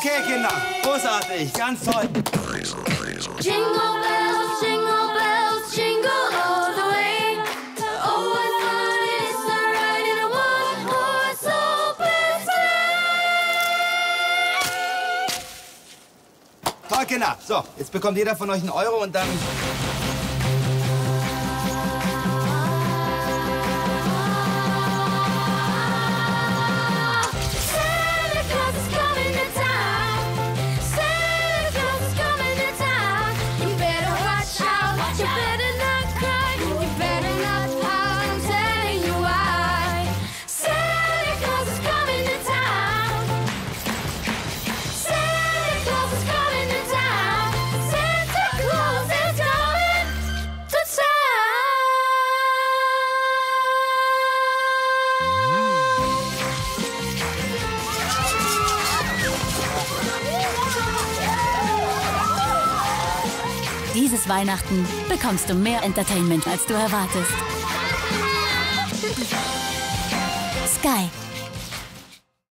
Okay, Kinder, großartig, ganz toll. Jingle bells, jingle bells, jingle all the way. Oh, what fun is to ride in a one-horse open sleigh. Toll, Kinder. So, jetzt bekommt jeder von euch einen Euro und dann... Dieses Weihnachten bekommst du mehr Entertainment, als du erwartest. Sky.